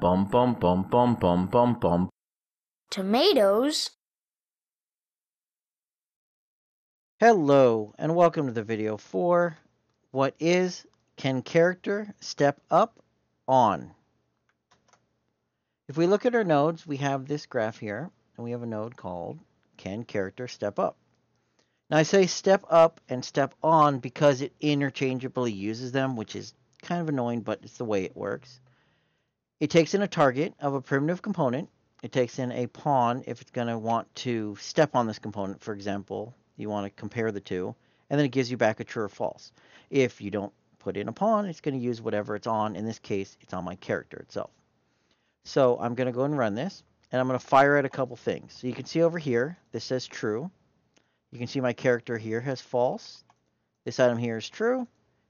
Pom pom pom pom pom pom pom. Tomatoes. Hello and welcome to the video for what is can character step up on? If we look at our nodes, we have this graph here and we have a node called can character step up. Now I say step up and step on because it interchangeably uses them, which is kind of annoying, but it's the way it works. It takes in a target of a primitive component. It takes in a pawn if it's going to want to step on this component. For example, you want to compare the two, and then it gives you back a true or false. If you don't put in a pawn, it's going to use whatever it's on. In this case, it's on my character itself. So I'm going to go and run this, and I'm going to fire at a couple things. So you can see over here, this says true. You can see my character here has false. This item here is true.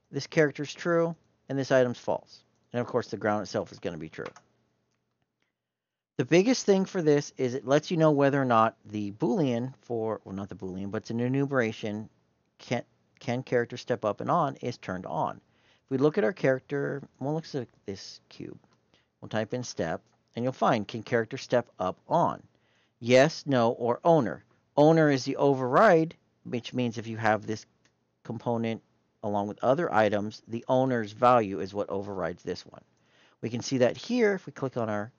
This character is true, and this item's false. And of course, the ground itself is going to be true. The biggest thing for this is it lets you know whether or not the Boolean for, well, not the Boolean, but it's an enumeration, can character step up and on is turned on. If we look at our character, well, it looks like this cube. We'll type in step, and you'll find can character step up on. Yes, no, or owner. Owner is the override, which means if you have this component along with other items, the owner's value is what overrides this one. We can see that here. If we click on our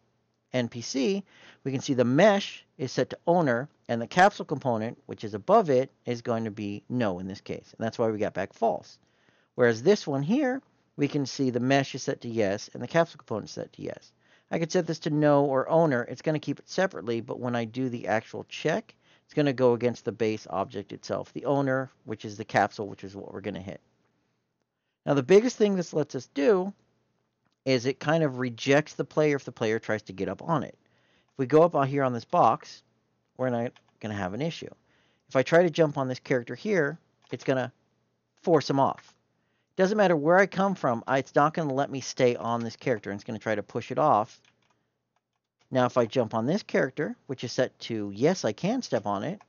NPC, we can see the mesh is set to owner, and the capsule component, which is above it, is going to be no in this case. And that's why we got back false. Whereas this one here, we can see the mesh is set to yes, and the capsule component is set to yes. I could set this to no or owner. It's going to keep it separately, but when I do the actual check, it's going to go against the base object itself, the owner, which is the capsule, which is what we're going to hit. Now, the biggest thing this lets us do is it kind of rejects the player if the player tries to get up on it. If we go up here on this box, we're not going to have an issue. If I try to jump on this character here, it's going to force him off. It doesn't matter where I come from, it's not going to let me stay on this character, and it's going to try to push it off. Now, if I jump on this character, which is set to yes, I can step on it.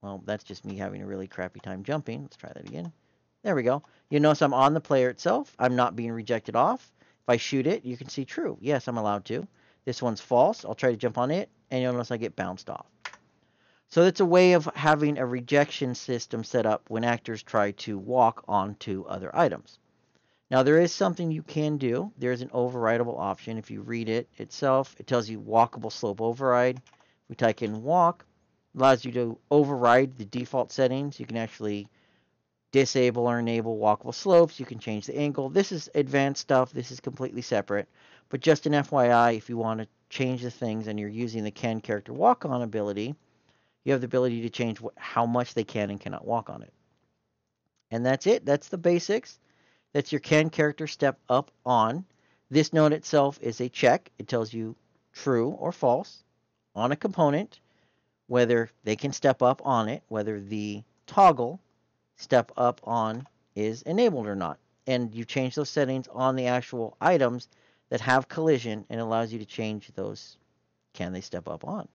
Well, that's just me having a really crappy time jumping. Let's try that again. There we go. You notice I'm on the player itself. I'm not being rejected off. If I shoot it, you can see true. Yes, I'm allowed to. This one's false. I'll try to jump on it, and you'll notice I get bounced off. So that's a way of having a rejection system set up when actors try to walk onto other items. Now, there is something you can do. There is an overrideable option. If you read it itself, it tells you walkable slope override. If we type in walk, it allows you to override the default settings. You can actually disable or enable walkable slopes. You can change the angle. This is advanced stuff. This is completely separate. But just an FYI, if you want to change the things and you're using the can character walk on ability, you have the ability to change how much they can and cannot walk on it. And that's it. That's the basics. That's your can character step up on. This node itself is a check. It tells you true or false on a component, whether they can step up on it, whether the toggle step up on is enabled or not, and you change those settings on the actual items that have collision, and allows you to change those can they step up on.